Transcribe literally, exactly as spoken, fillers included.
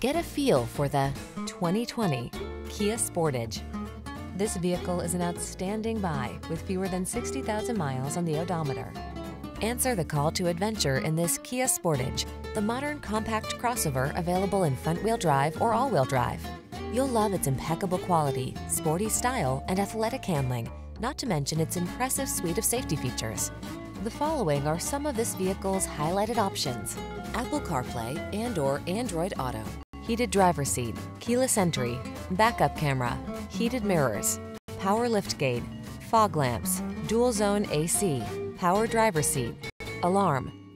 Get a feel for the twenty twenty Kia Sportage. This vehicle is an outstanding buy with fewer than sixty thousand miles on the odometer. Answer the call to adventure in this Kia Sportage, the modern compact crossover available in front-wheel drive or all-wheel drive. You'll love its impeccable quality, sporty style, and athletic handling, not to mention its impressive suite of safety features. The following are some of this vehicle's highlighted options: Apple CarPlay and or Android Auto, heated driver's seat, keyless entry, backup camera, heated mirrors, power liftgate, fog lamps, dual zone A C, power driver's seat, alarm.